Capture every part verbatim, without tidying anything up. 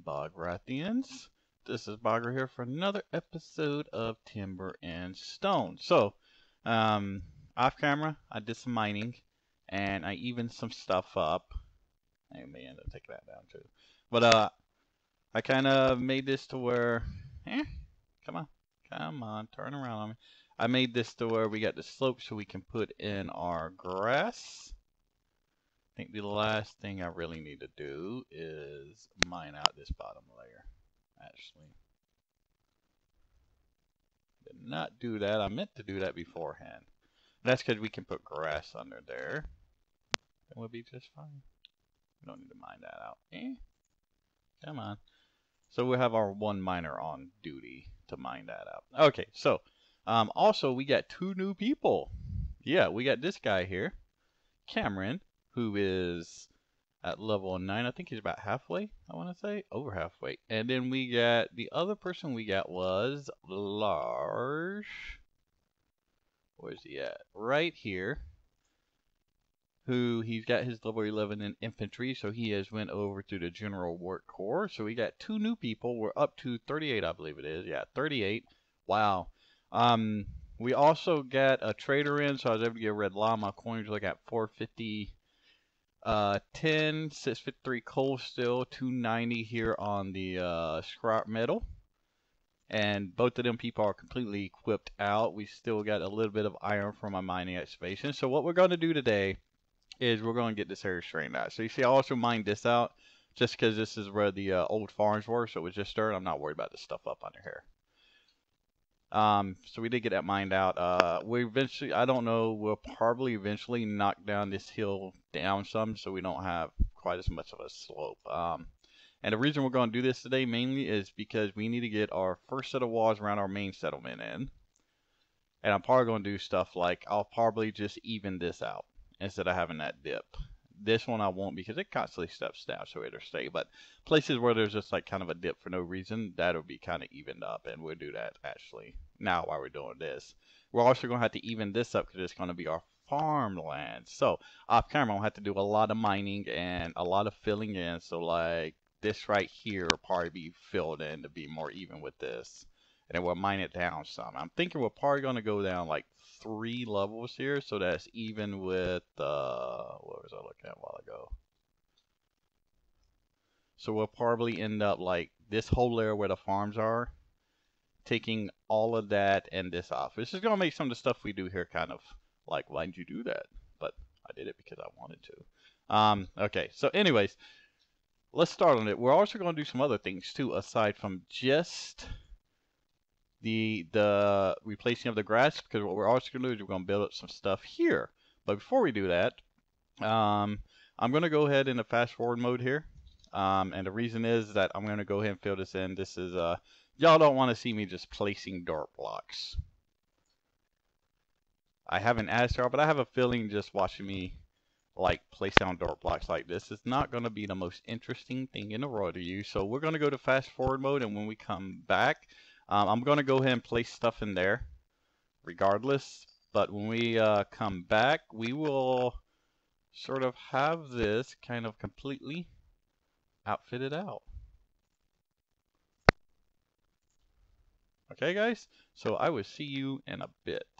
and Bograthians. This is Bogwrath here for another episode of Timber and Stone. So, um, off camera, I did some mining, and I evened some stuff up. I may end up taking that down too. But, uh, I kind of made this to where, eh, come on, come on, turn around on me. I made this to where we got the slope so we can put in our grass. I think the last thing I really need to do is mine out this bottom layer. Actually, did not do that. I meant to do that beforehand. That's because we can put grass under there. That will be just fine. We don't need to mine that out. Eh? Come on. So we'll have our one miner on duty to mine that out. Okay, so um, also we got two new people. Yeah, we got this guy here, Cameron, who is at level nine. I think he's about halfway, I want to say. Over halfway. And then we got, the other person we got was Large. Where's he at? Right here. Who, he's got his level eleven in infantry, so he has went over to the General Wart Corps. So we got two new people. We're up to thirty-eight, I believe it is. Yeah, thirty-eight. Wow. Um, we also got a trader in, so I was able to get a red llama coins. Like at four fifty... Uh, ten, six fifty-three coal still, two ninety here on the uh, scrap metal. And both of them people are completely equipped out. We still got a little bit of iron from my mining excavation. So what we're going to do today is we're going to get this area straightened out. So you see I also mined this out just because this is where the uh, old farms were. So it was just dirt. I'm not worried about this stuff up under here. Um, so we did get that mined out. Uh, we eventually, I don't know, we'll probably eventually knock down this hill down some so we don't have quite as much of a slope. Um, and the reason we're going to do this today mainly is because we need to get our first set of walls around our main settlement in. And I'm probably going to do stuff like, I'll probably just even this out instead of having that dip. This one I won't because it constantly steps down, so it'll stay. But places where there's just like kind of a dip for no reason, that'll be kind of evened up, and we'll do that actually now while we're doing this. We're also going to have to even this up because it's going to be our farmland. So off camera, I'll have to do a lot of mining and a lot of filling in. So like this right here will probably be filled in to be more even with this. And then we'll mine it down some. I'm thinking we're probably going to go down like three levels here, so that's even with uh what was I looking at a while ago. So we'll probably end up like this whole layer where the farms are, taking all of that and this off. This is gonna make some of the stuff we do here kind of like, why did you do that? But I did it because I wanted to. Um okay, so anyways, let's start on it. We're also gonna do some other things too, aside from just The, the replacing of the grass, because what we're also going to do is we're going to build up some stuff here. But before we do that, um, I'm going to go ahead in the fast forward mode here. Um, and the reason is that I'm going to go ahead and fill this in. This is, uh, y'all don't want to see me just placing dirt blocks. I haven't asked y'all, but I have a feeling just watching me like place down dirt blocks like this is not going to be the most interesting thing in the world to you. So we're going to go to fast forward mode, and when we come back, Um, I'm going to go ahead and place stuff in there regardless, but when we uh, come back, we will sort of have this kind of completely outfitted out. Okay, guys? So I will see you in a bit.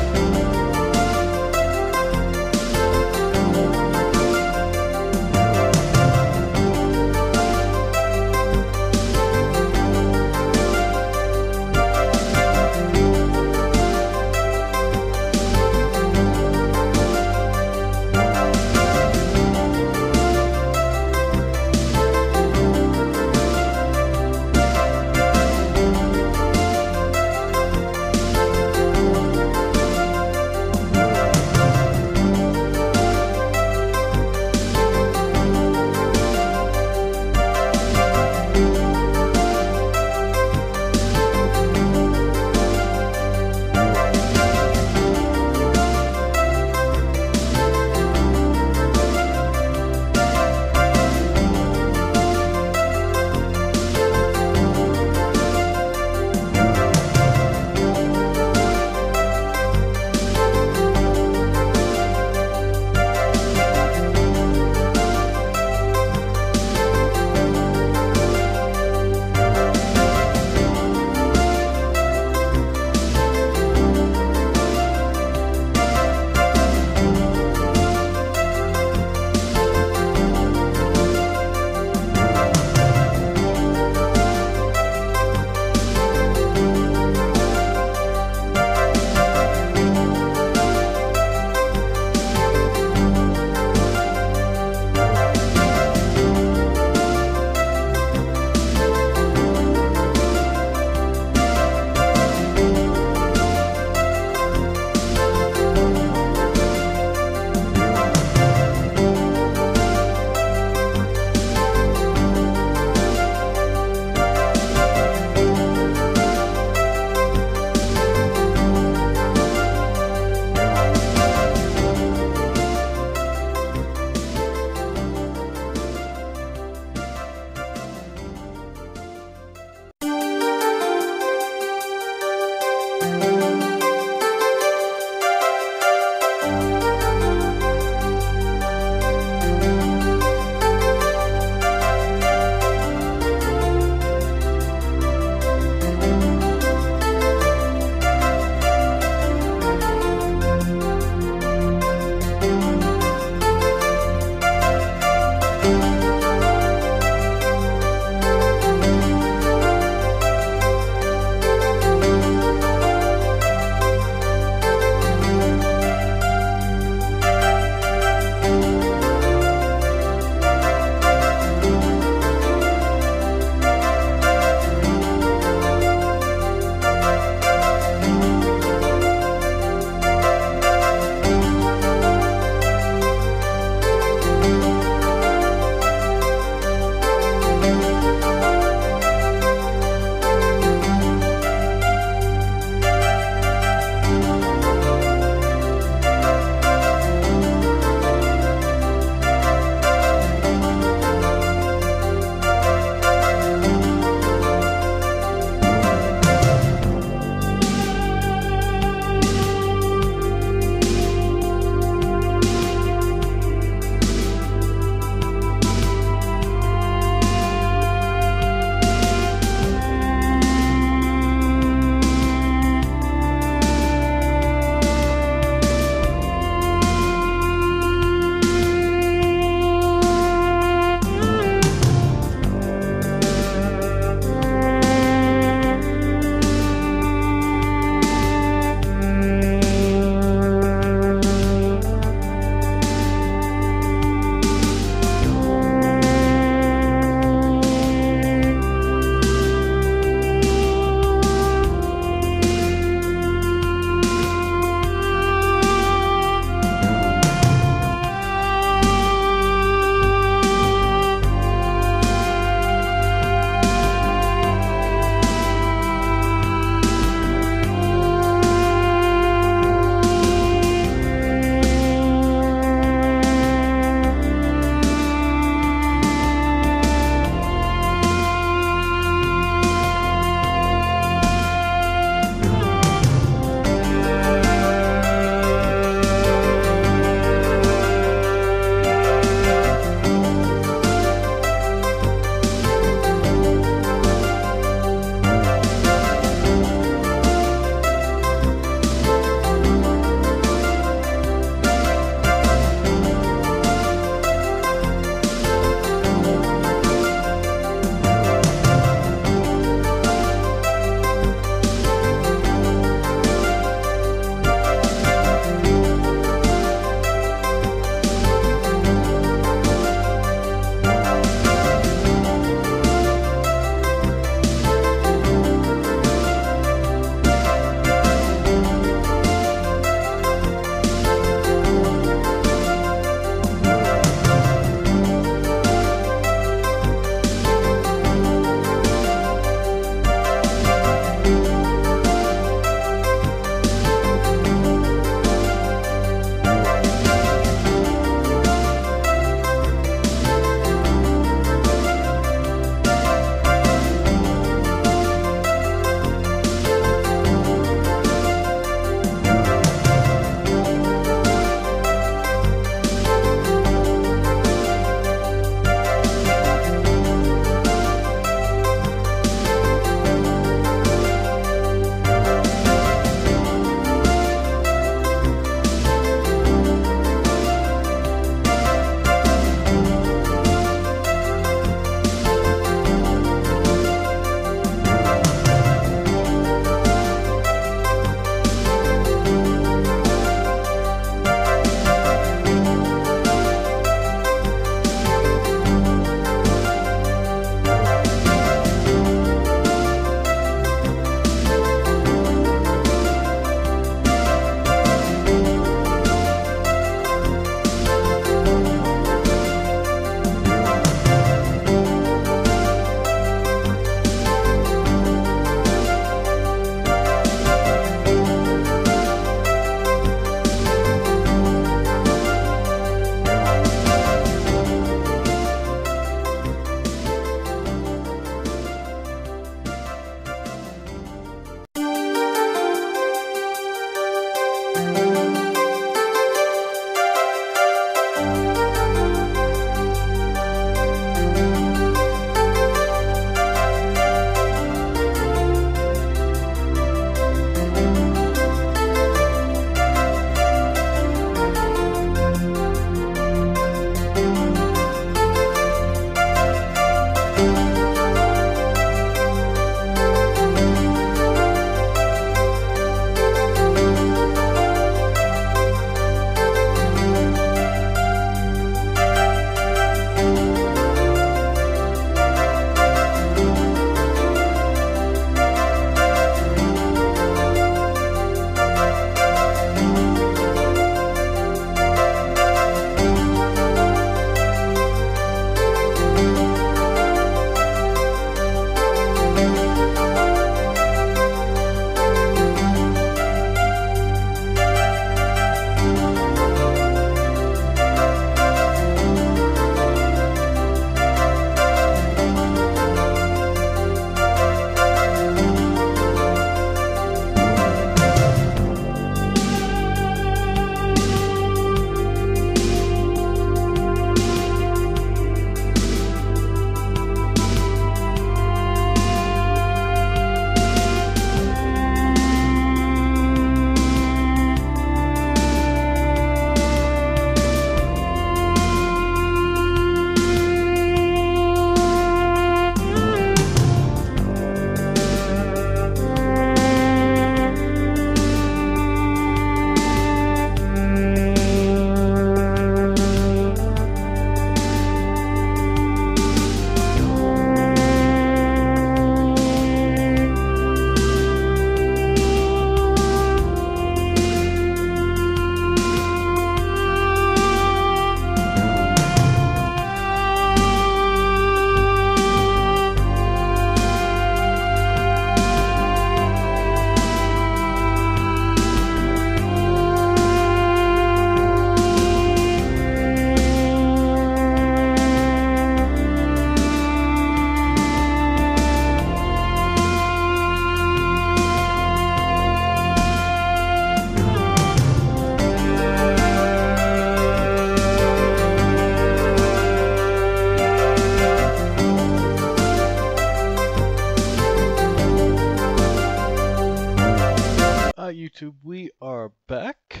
YouTube, we are back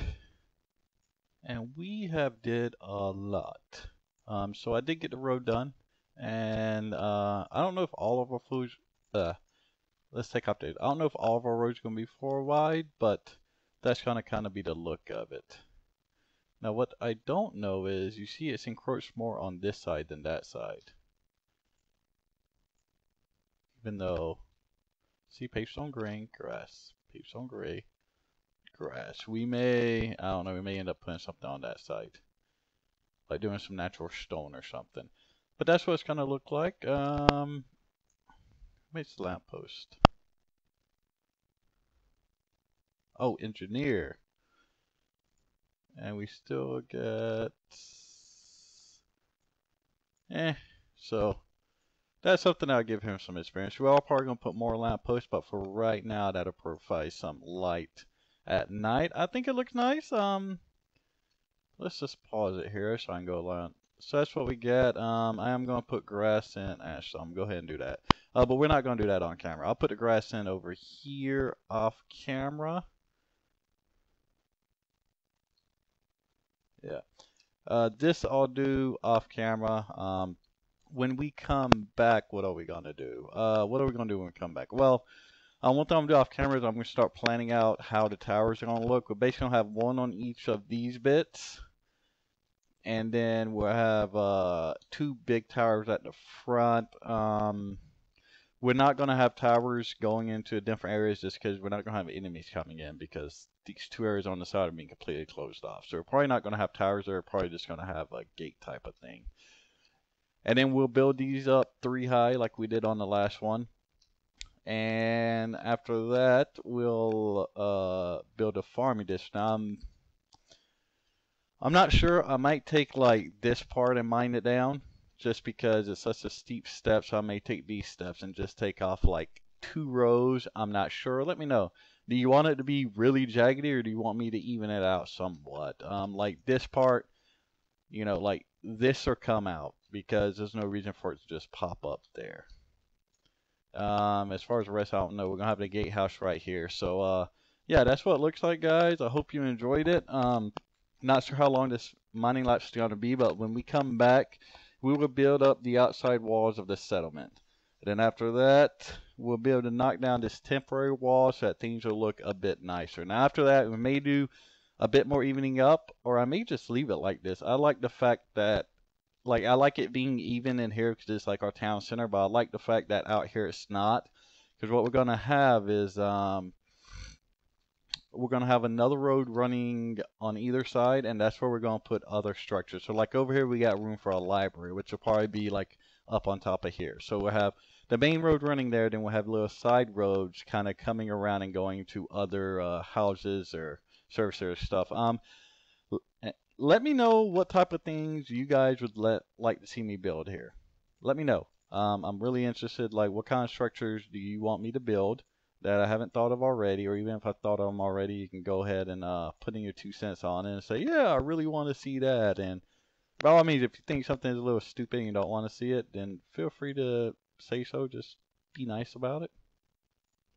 and we have did a lot. Um, so I did get the road done, and uh, I don't know if all of our roads, uh, let's take update. I don't know if all of our roads are going to be four wide, but that's going to kind of be the look of it. Now what I don't know is, you see it's encroached more on this side than that side. Even though, see, pavestone green, grass, pavestone gray, grass. We may, I don't know, we may end up putting something on that side. Like doing some natural stone or something. But that's what it's going to look like. Um, it's a lamppost. Oh, engineer. And we still get, eh, so that's something I'll give him some experience. We're all probably going to put more lampposts, but for right now, that'll provide some light at night. I think it looks nice. Um, let's just pause it here so I can go along. So that's what we get. Um, I am going to put grass in ash, so I'm going to go ahead and do that. Uh, but we're not going to do that on camera. I'll put the grass in over here off camera. Yeah, uh, this I'll do off camera. Um, when we come back, what are we gonna do? Uh, what are we gonna do when we come back? Well, uh, one thing I'm gonna do off camera is I'm gonna start planning out how the towers are gonna look. We're basically gonna have one on each of these bits, and then we'll have uh, two big towers at the front. Um, we're not gonna have towers going into different areas just because we're not gonna have enemies coming in, because these two areas on the side are being completely closed off. So we're probably not going to have towers there. We're probably just going to have a gate type of thing. And then we'll build these up three high like we did on the last one. And after that, we'll uh, build a farming district. Now, I'm, I'm not sure. I might take like this part and mine it down just because it's such a steep step. So I may take these steps and just take off like two rows. I'm not sure. Let me know. Do you want it to be really jaggedy, or do you want me to even it out somewhat? Um, like this part, you know, like this or come out, because there's no reason for it to just pop up there. Um, as far as the rest, I don't know. We're going to have the gatehouse right here. So, uh, yeah, that's what it looks like, guys. I hope you enjoyed it. Um, not sure how long this mining lapse is going to be, but when we come back, we will build up the outside walls of the settlement. And then after that, we'll be able to knock down this temporary wall so that things will look a bit nicer. Now after that, we may do a bit more evening up, or I may just leave it like this. I like the fact that, like, I like it being even in here because it's like our town center, but I like the fact that out here it's not. Because what we're going to have is, um, we're going to have another road running on either side, and that's where we're going to put other structures. So like over here, we got room for a library, which will probably be like up on top of here. So we'll have the main road running there, then we'll have little side roads kind of coming around and going to other uh, houses or services or stuff. Um, let me know what type of things you guys would let like to see me build here. Let me know. Um, I'm really interested, like what kind of structures do you want me to build that I haven't thought of already, or even if I thought of them already, you can go ahead and uh, put in your two cents on it and say, yeah, I really want to see that. And by all means, if you think something is a little stupid and you don't want to see it, then feel free to say so. Just be nice about it,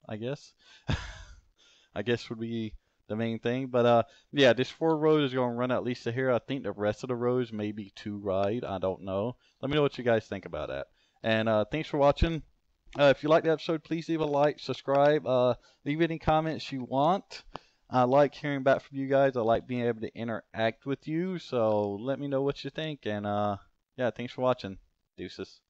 I guess. I guess would be the main thing. But uh yeah, this four rows is going to run at least to here. I think the rest of the rows may be too wide. I don't know. Let me know what you guys think about that. And uh thanks for watching. Uh, if you like the episode, please leave a like, subscribe, uh leave any comments you want. I like hearing back from you guys. I like being able to interact with you. So let me know what you think. And uh yeah, thanks for watching. Deuces.